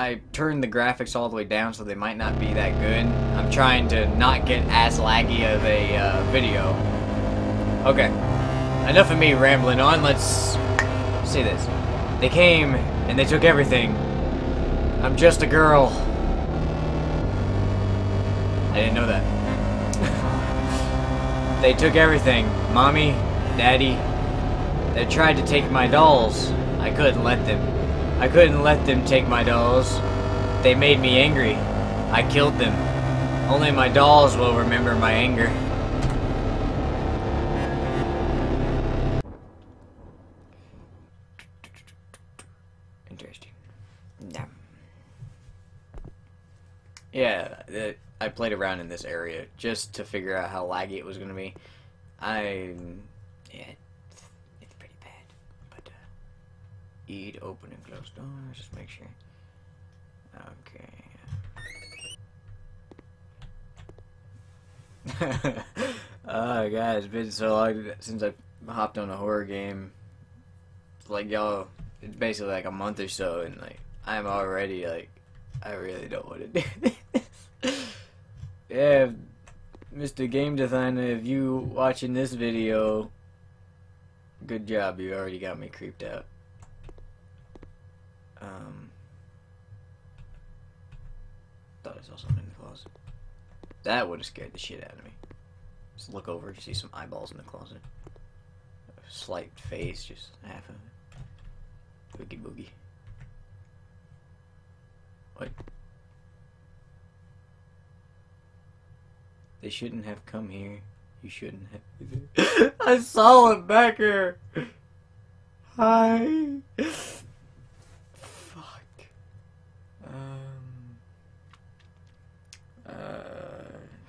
I turned the graphics all the way down, so they might not be that good. I'm trying to not get as laggy of a video. Okay, enough of me rambling on. Let's see this. They came and they took everything. I'm just a girl. I didn't know that. They took everything. Mommy, Daddy. They tried to take my dolls. I couldn't let them. I couldn't let them take my dolls. They made me angry. I killed them. Only my dolls will remember my anger. Interesting. Yeah. Yeah, I played around in this area just to figure out how laggy it was going to be. Yeah, it's pretty bad. But, eat, open, and close doors. Just make sure. Okay. Oh, God, it's been so long since I hopped on a horror game. Like, y'all, it's basically like a month or so, and, like, I'm already, like, I really don't want to do this. Yeah, Mr. Game Designer, if you watching this video, good job. You already got me creeped out. Thought I saw something in the closet. That would have scared the shit out of me. Just look over, see some eyeballs in the closet. A slight face, just half of it. Boogie boogie. What? They shouldn't have come here. You shouldn't have. I saw it back here. Hi. Fuck.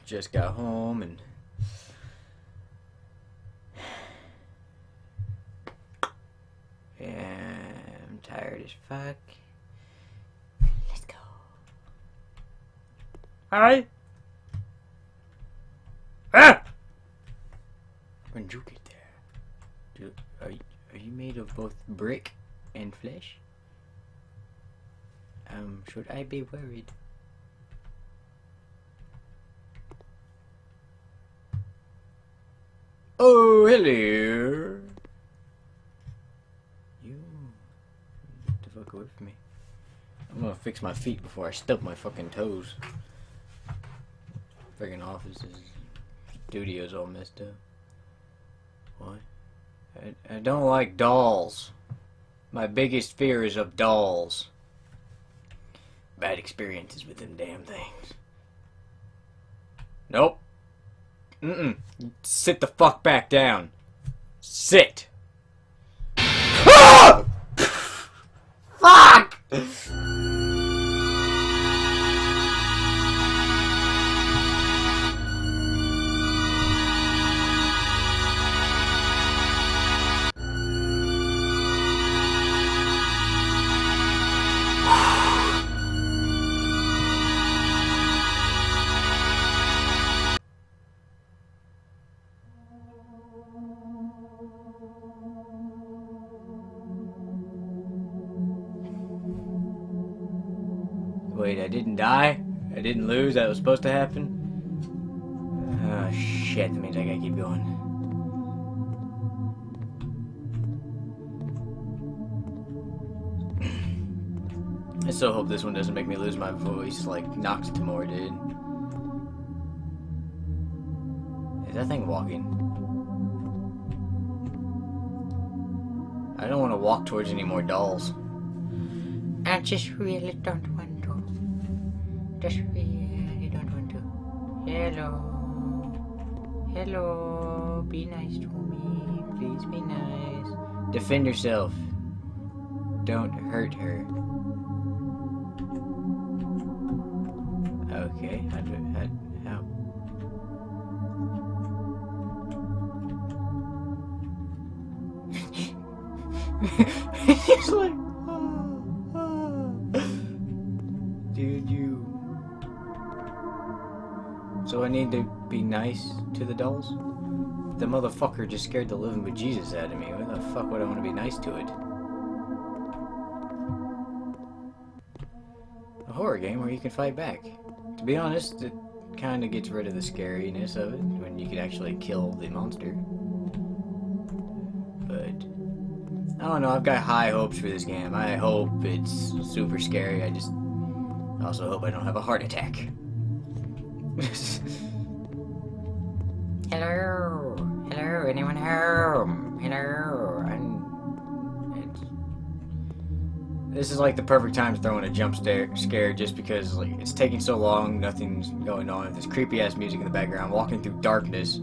Just got home and yeah, I'm tired as fuck. Let's go. Hi. Ah! When you get there, are you made of both brick and flesh? Should I be worried? Oh, hello! You get the fuck away from me. I'm gonna fix my feet before I stub my fucking toes. Friggin' offices. Studio's all messed up. What? I don't like dolls. My biggest fear is of dolls. Bad experiences with them damn things. Nope. Sit the fuck back down. Sit. Ah! Fuck! Wait, I didn't die? I didn't lose? That was supposed to happen? Oh, shit. That means I gotta keep going. I so hope this one doesn't make me lose my voice like Nox Timore did. Is that thing walking? I don't want to walk towards any more dolls. I just really don't want to. Just really don't want to. Hello. Hello. Be nice to me. Please be nice. Defend yourself. Don't hurt her. Okay. How? He's like, dude, you. So I need to be nice to the dolls? The motherfucker just scared the living bejesus out of me. Why the fuck would I want to be nice to it? horror game where you can fight back. To be honest, it kind of gets rid of the scariness of it when you can actually kill the monster. But I don't know, I've got high hopes for this game. I hope it's super scary. I just also hope I don't have a heart attack. Hello, hello, anyone home? Hello, this is like the perfect time to throw in a jump scare just because like it's taking so long, nothing's going on. There's creepy ass music in the background, walking through darkness.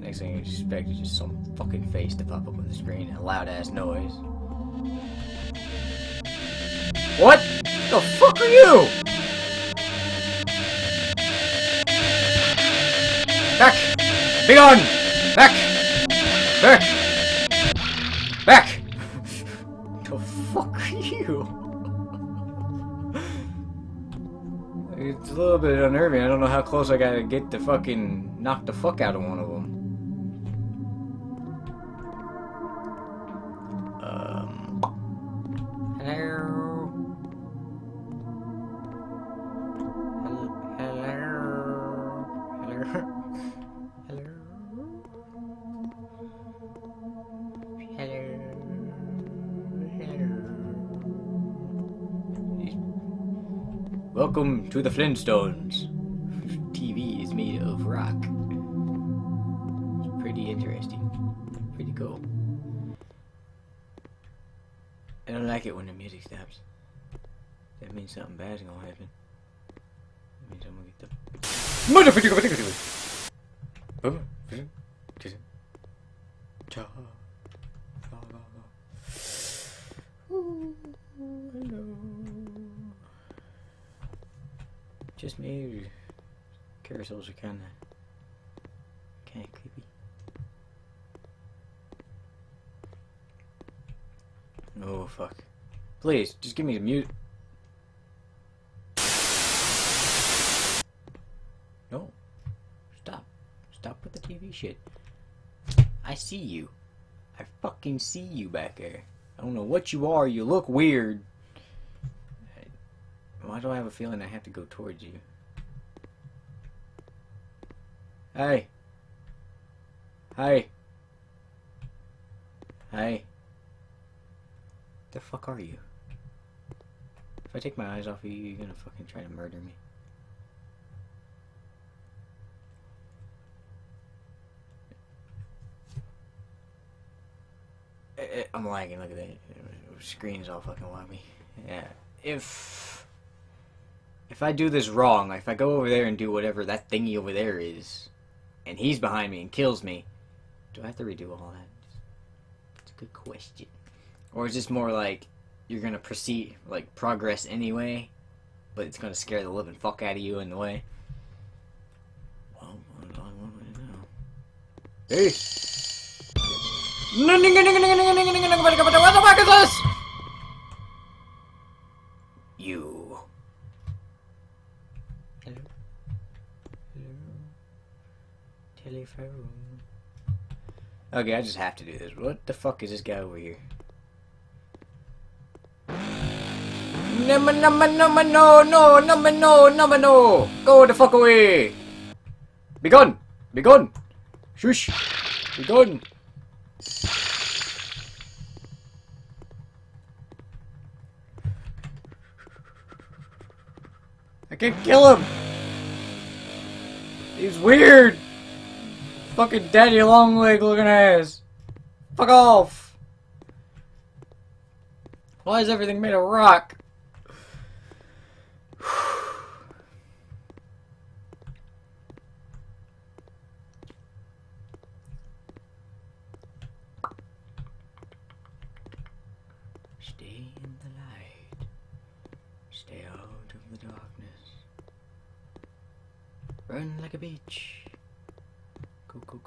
Next thing you expect is just some fucking face to pop up on the screen and a loud ass noise. What the fuck are you? Back! Be gone! Back! Back! Back! The fuck are you? It's a little bit unnerving. I don't know how close I gotta get to fucking knock the fuck out of one of them. Welcome to the Flintstones. TV is made of rock. It's pretty interesting. Pretty cool. I don't like it when the music stops. That means something bad's gonna happen. That means I'm gonna get the... Just me. Carousels are kind of creepy. Oh fuck! Please, just give me the mute. No, stop! Stop with the TV shit. I see you. I fucking see you back there. I don't know what you are. You look weird. Why do I have a feeling I have to go towards you? Hey! Hey! Hey! The fuck are you? If I take my eyes off of you, you're gonna fucking try to murder me. I'm lagging, look at that. The screen's all fucking wobby. Yeah. If I do this wrong, if I go over there and do whatever that thingy over there is, and he's behind me and kills me, do I have to redo all that? It's a good question. Or is this more like, you're gonna proceed, like, progress anyway, but it's gonna scare the living fuck out of you in the way? Well, I want to know. Hey! What the fuck is this? You. Hello. Hello. Telephone. Okay, I just have to do this. What the fuck is this guy over here? No. Go the fuck away. Be gone. Be gone. Shush. Be gone. I can't kill him! He's weird! Fucking daddy long leg looking ass! Fuck off! Why is everything made of rock? Stay in the light. Stay out of the dark. Run like a bitch. Go. Why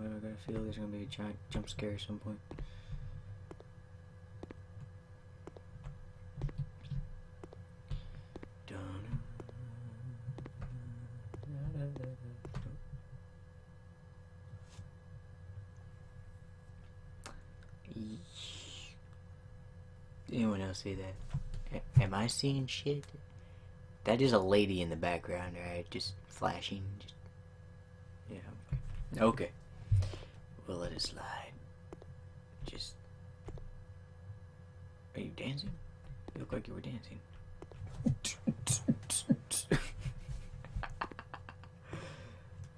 do I gotta feel there's gonna be a giant jump scare at some point? anyone else see that? Am I seeing shit? That is a lady in the background, right? Just flashing. Just, you know. Okay. We'll let it slide. Just. Are you dancing? You look like you were dancing.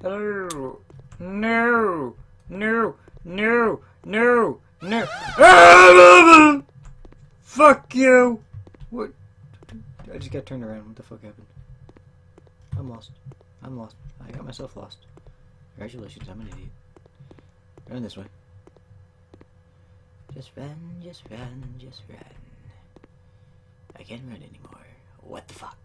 Oh, no! No! No! No! No! Ah, fuck you! What? I just got turned around. What the fuck happened? I'm lost. I'm lost. I got myself lost. Congratulations, I'm an idiot. Run this way. Just run, just run, just run. I can't run anymore. What the fuck?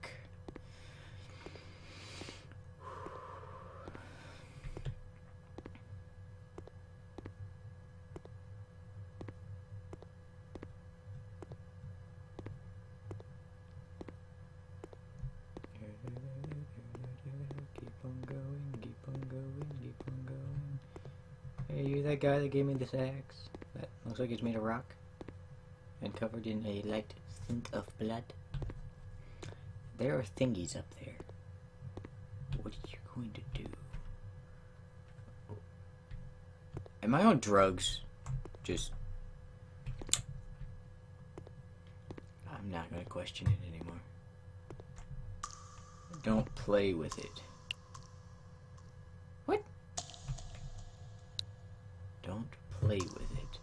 Guy that gave me this axe that looks like it's made of rock and covered in a light tint of blood. There are thingies up there. What are you going to do? Am I on drugs? Just I'm not going to question it anymore. Don't play with it. Don't play with it.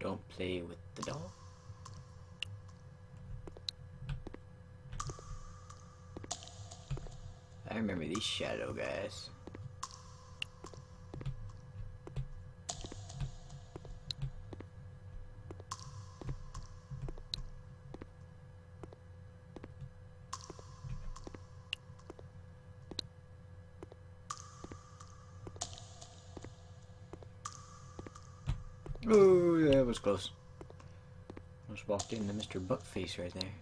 Don't play with the doll. I remember these shadow guys. Oh, yeah, that was close. Almost walked into Mr. Buckface right there.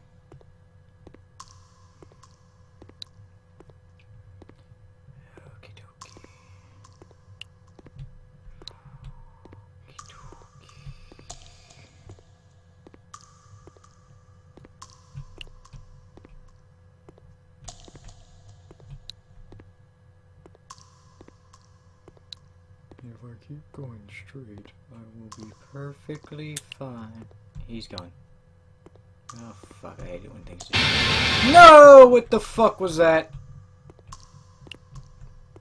Okie dokie. Okie dokie. If I keep going straight, will be perfectly fine. He's gone. Oh fuck, I hate it when things do. No! What the fuck was that?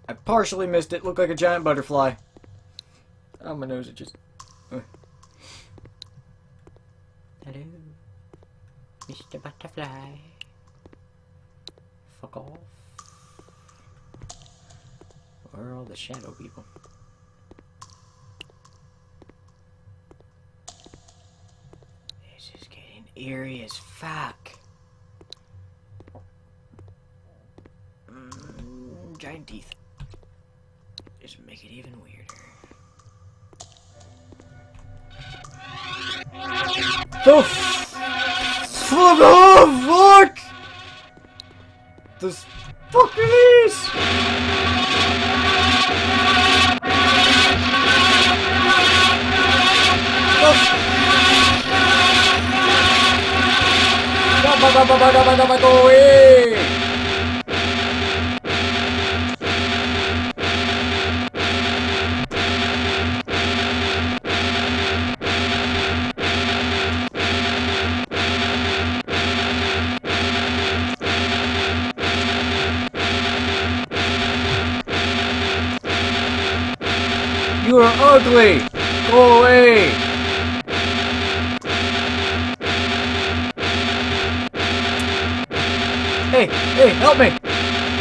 I partially missed it. Looked like a giant butterfly. Oh, my nose, it just... Hello, Mr. Butterfly. Fuck off. Where are all the shadow people? Eerie as fuck. Giant teeth. Just make it even weirder. Oh fuck! This fuck is. Go away! You are ugly! Go away! Hey, hey, help me!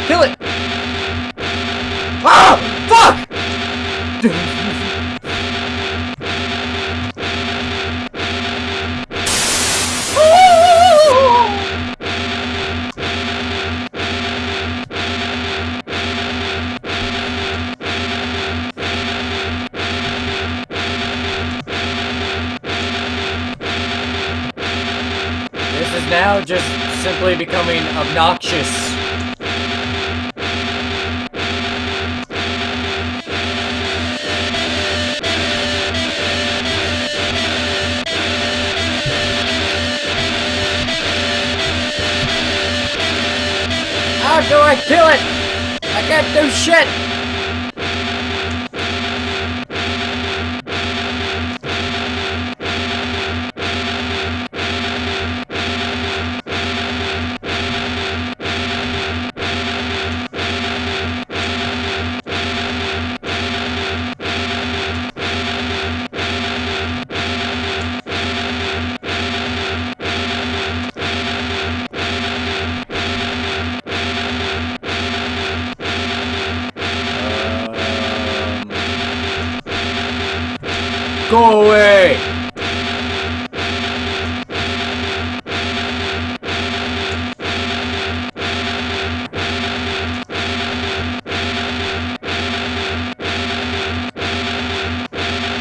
Kill it! Ah! Fuck! This is now just simply becoming obnoxious. do I kill it? I can't do shit! Go away!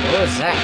What was that?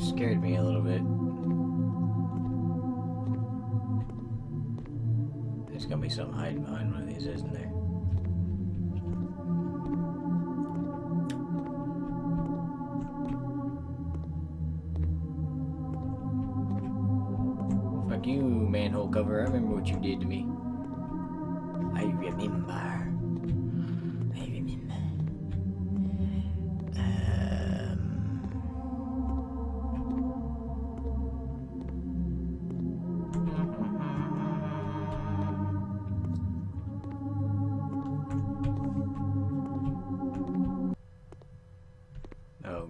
Scared me a little bit. There's gonna be something hiding behind one of these, isn't there? Fuck you, manhole cover. I remember what you did to me. I remember.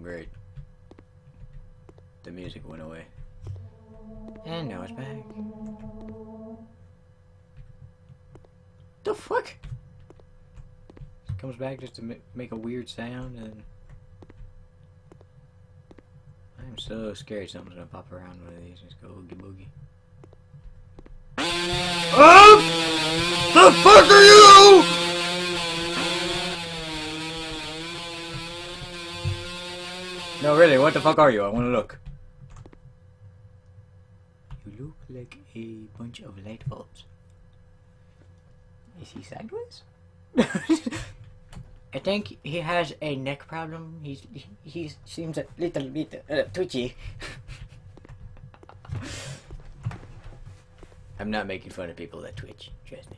Great. The music went away. And now it's back. The fuck? It comes back just to make a weird sound and... I'm so scared something's gonna pop around one of these. Just go oogie boogie. Oh! The fuck are you? No, really, what the fuck are you? I wanna look. You look like a bunch of light bulbs. Is he sideways? I think he has a neck problem. He seems a little bit twitchy. I'm not making fun of people that twitch, trust me.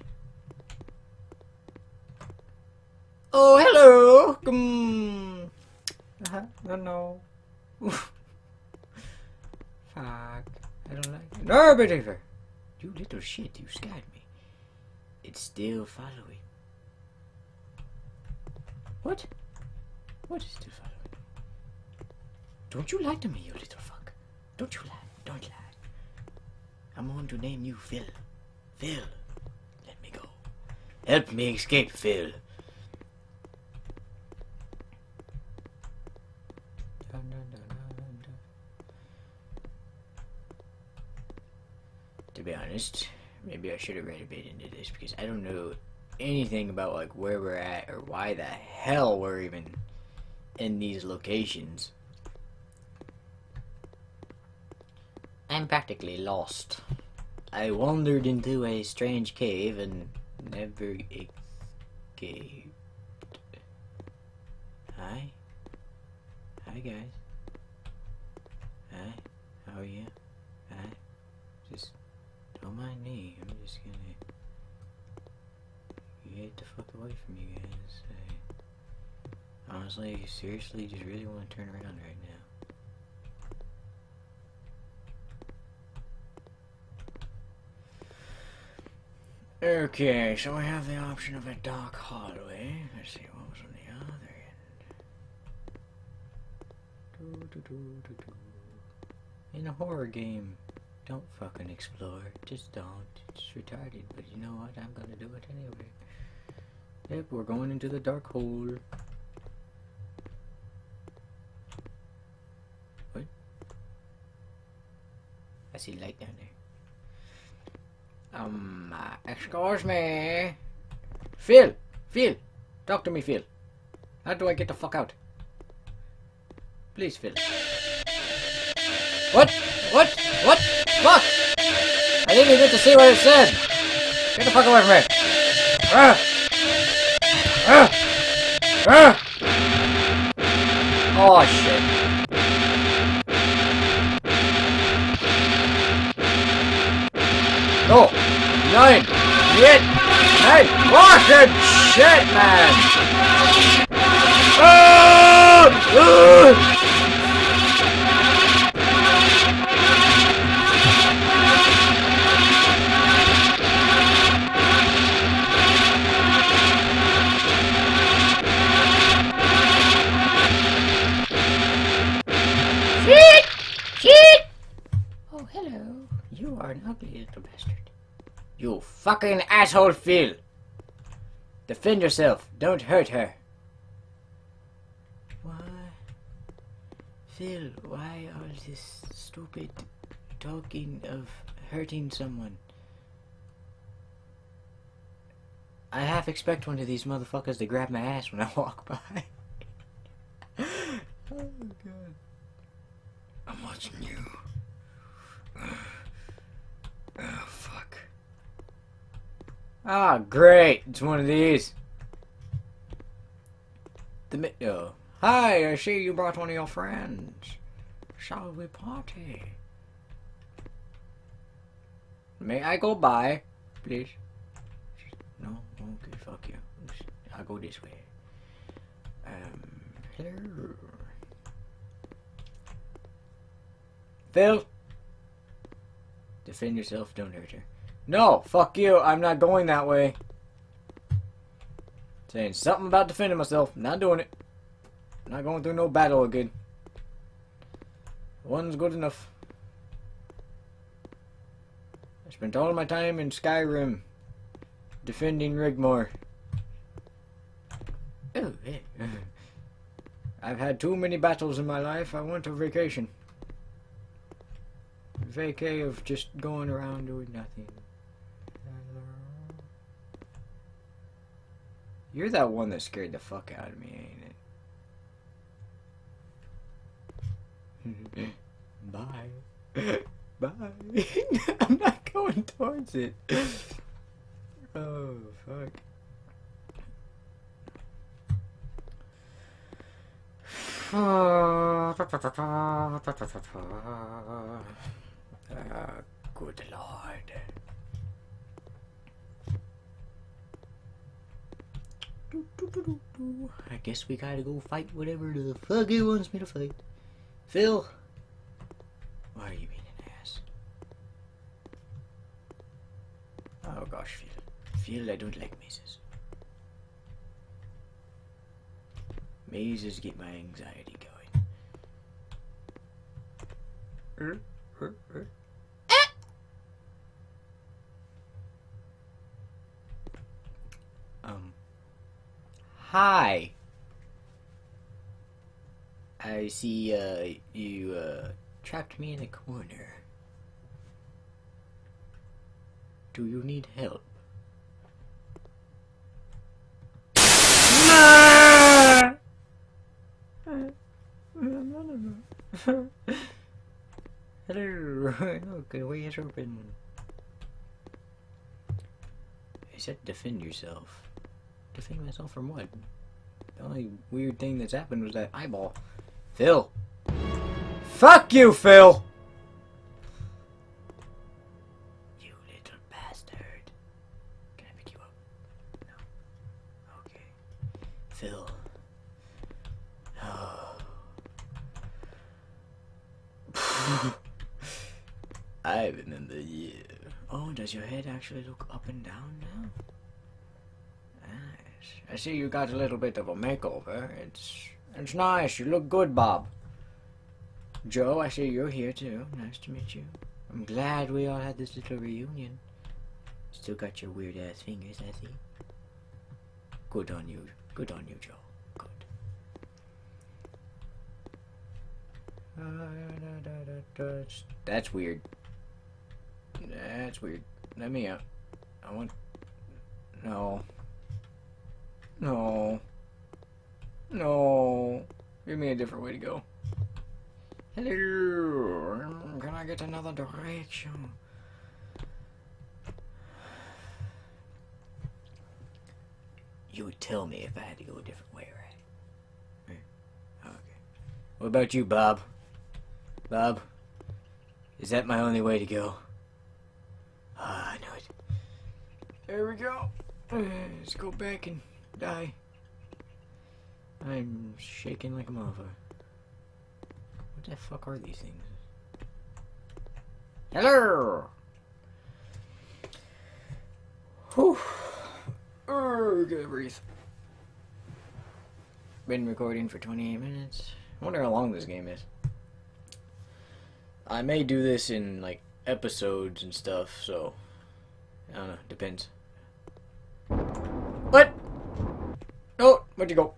Oh, hello! Come. No. Fuck. I don't like it. No, believer! You little shit, you scared me. It's still following. What? What is still following? Don't you lie to me, you little fuck. Don't you lie. Don't lie. I'm going to name you Phil. Phil. Let me go. Help me escape, Phil. To be honest, maybe I should have read a bit into this because I don't know anything about like where we're at or why the hell we're even in these locations. I'm practically lost. I wandered into a strange cave and never escaped. Hi. Hi guys. Hi. How are you? Hi. Just... don't mind me, I'm just gonna get the fuck away from you guys. I honestly, seriously, just really want to turn around right now. Okay, so I have the option of a dark hallway. Let's see what was on the other end. In a horror game, don't fucking explore. Just don't. It's retarded, but you know what? I'm gonna do it anyway. Yep, we're going into the dark hole. What? I see light down there. Excuse me. Phil, talk to me, Phil. How do I get the fuck out? Please, Phil. What? Fuck! I didn't even get to see what it said. Get the fuck away from me. Oh, shit. Oh, nine, shit, hey, fucking shit, man! Oh! Shit! Shit! Oh, hello. You are an ugly little bastard. You fucking asshole, Phil! Defend yourself. Don't hurt her. Why? Phil, why all this stupid talking of hurting someone? I half expect one of these motherfuckers to grab my ass when I walk by. Oh, God. I'm watching you. Oh, fuck. Ah, great. It's one of these. Hi, I see you brought one of your friends. Shall we party? May I go by, please? No? Okay, fuck you. I'll go this way. Hello. Phil? Defend yourself, don't hurt her. No, fuck you, I'm not going that way. Saying something about defending myself, not doing it. Not going through no battle again. One's good enough. I spent all of my time in Skyrim defending Rigmore. Oh, yeah. I've had too many battles in my life, I want a vacation. Vacay of just going around doing nothing. You're that one that scared the fuck out of me, ain't it? Bye. Bye. I'm not going towards it. Oh, fuck. Good Lord. I guess we gotta go fight whatever the fuck he wants me to fight. Phil, why are you being an ass? Oh gosh, Phil, I don't like mazes. Mazes get my anxiety going. Hi. I see, you, trapped me in a corner. Do you need help? No! Hello. Look, the way is open. I said defend yourself. Defend myself from what? The only weird thing that's happened was that eyeball. Phil! Fuck you, Phil! You little bastard. Can I pick you up? No. Okay. Phil. Oh. I remember you. Oh, does your head actually look up and down now? Nice. I see you got a little bit of a makeover. It's nice. You look good, Bob. Joe, I see you're here too. Nice to meet you. I'm glad we all had this little reunion. Still got your weird ass fingers, I see. Good on you. Good on you, Joe. Good. That's weird. That's weird. Let me out. I want... No. No. No. Give me a different way to go. Hello. Can I get another direction? You would tell me if I had to go a different way, right? Okay. What about you, Bob? Bob? Is that my only way to go? Ah, I know it. There we go. Let's go back and die. I'm shaking like a motherfucker. What the fuck are these things? Hello! Whew. Oh, gotta breathe. Been recording for 28 minutes. I wonder how long this game is. I may do this in, like, episodes and stuff, so... I don't know, depends. What? Oh, where'd you go?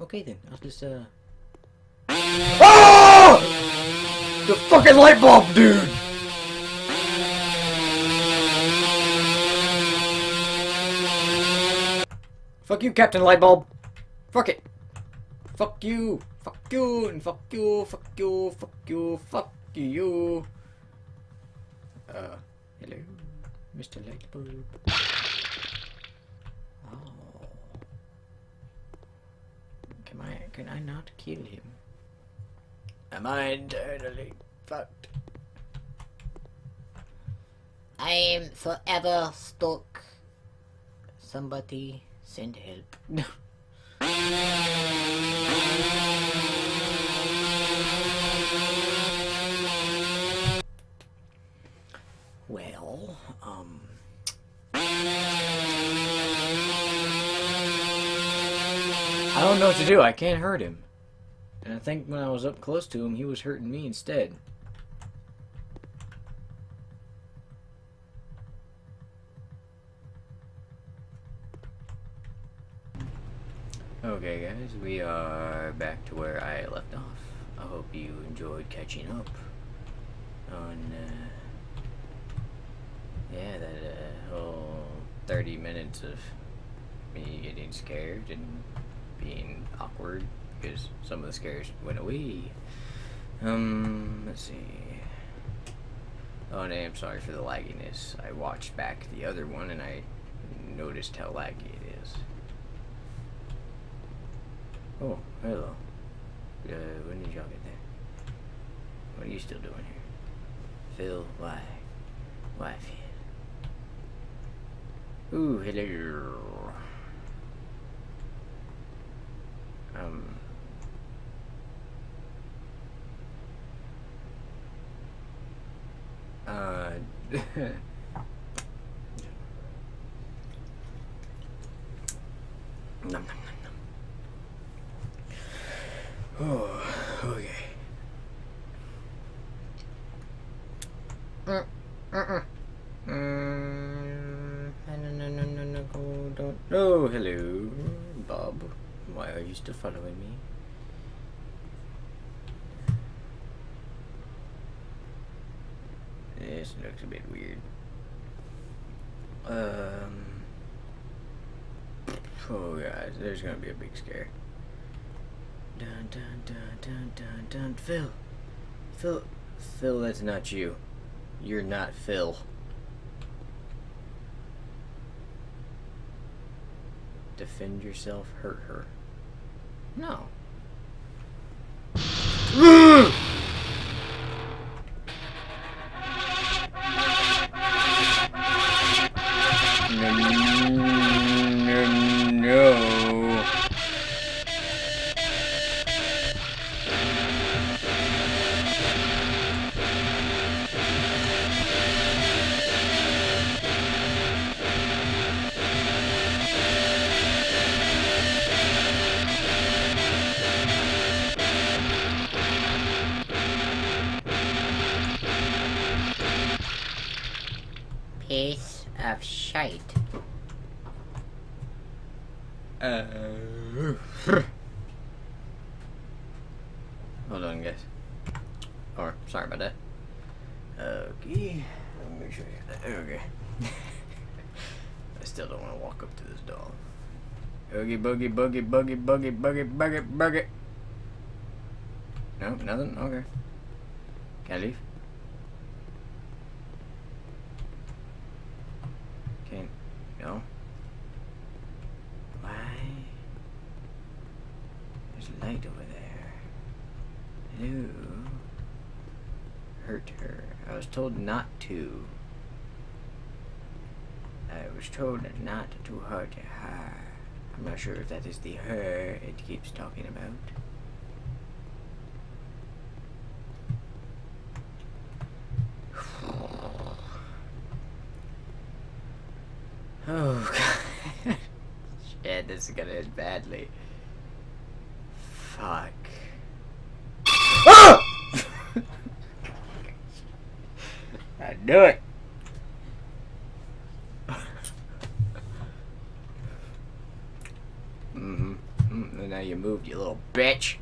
Okay then, I'll just, Oh! The fucking light bulb, dude! Fuck you, Captain Lightbulb. Fuck it. Fuck you. Fuck you. And fuck you. Fuck you. Fuck you. Fuck you. Hello, Mr. Lightbulb. Oh. Can I not kill him? Am I internally fucked? I am forever stuck. Somebody. Send help. No. Well, I don't know what to do. I can't hurt him. And I think when I was up close to him, he was hurting me instead. Okay guys, we are back to where I left off. I hope you enjoyed catching up on, yeah, that whole 30 minutes of me getting scared and being awkward because some of the scares went away. Let's see. Oh, and I am sorry for the lagginess. I watched back the other one and I noticed how laggy it is. Oh, hello. When did y'all get there? What are you still doing here? Phil, why? Why, Phil? Ooh, hello. Nom, nom. Oh, okay. No, don't. Oh, hello, Bob. Why are you still following me? This looks a bit weird. Oh, guys, there's gonna be a big scare. Dun dun dun dun dun dun. Phil, Phil, Phil. That's not you. You're not Phil. Defend yourself. Hurt her. No. piece of shite. Hold on, guys. Or, sorry about that. Okay. Let me make sure I got that. Okay. I still don't want to walk up to this doll. Oogie boogie boogie boogie boogie boogie boogie boogie. No, nothing? Okay. Can I leave? Can't. No. Why? There's a light over there. Hello. Hurt her. I was told not to. I was told not to hurt her. I'm not sure if that is the her it keeps talking about. Oh god. Shit, this is gonna end badly. Fuck. Oh! I knew it. Now you moved, you little bitch.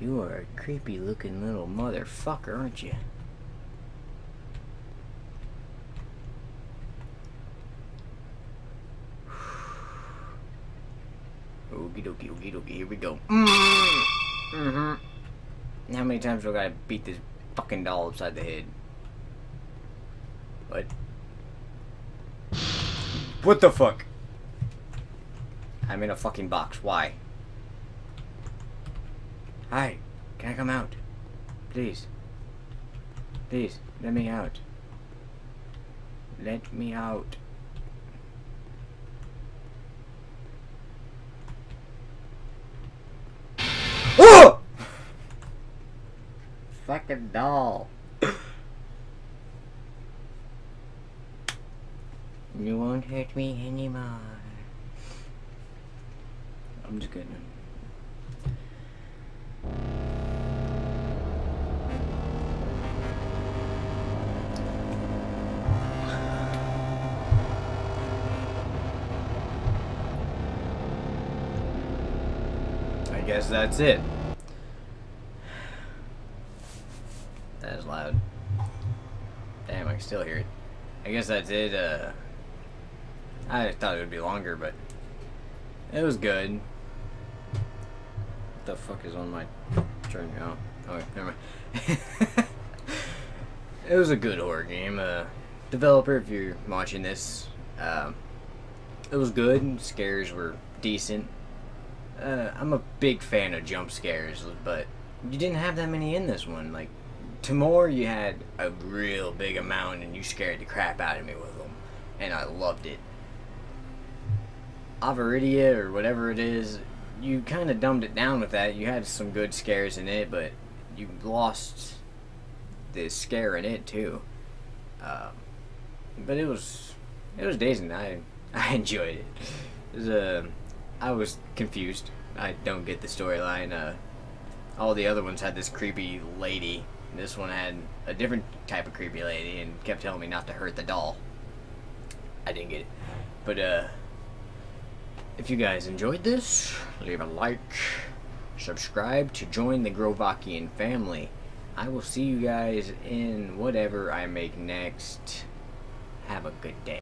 You are a creepy looking little motherfucker, aren't you? Okie dokie, okie dokie, here we go. How many times do I gotta beat this fucking doll upside the head? What? What the fuck? I'm in a fucking box. Why? Hi. Can I come out? Please. Please. Let me out. Let me out. Oh! Fucking doll. You won't hurt me anymore. I'm just kidding. I guess that's it. That is loud. Damn, I can still hear it. I guess that's it. I thought it would be longer, but it was good. What the fuck is on my turn? Oh, okay, never mind. It was a good horror game. Developer, if you're watching this, it was good. Scares were decent. I'm a big fan of jump scares, but you didn't have that many in this one. Like, Timore, you had a real big amount, and you scared the crap out of me with them, and I loved it. Avaridia or whatever it is, you kind of dumbed it down with that. You had some good scares in it, but you lost the scare in it too. But it was decent. I enjoyed it. I was confused. I don't get the storyline. All the other ones had this creepy lady. This one had a different type of creepy lady and kept telling me not to hurt the doll. I didn't get it, but if you guys enjoyed this, leave a like, subscribe to join the Grovacian family. I will see you guys in whatever I make next. Have a good day.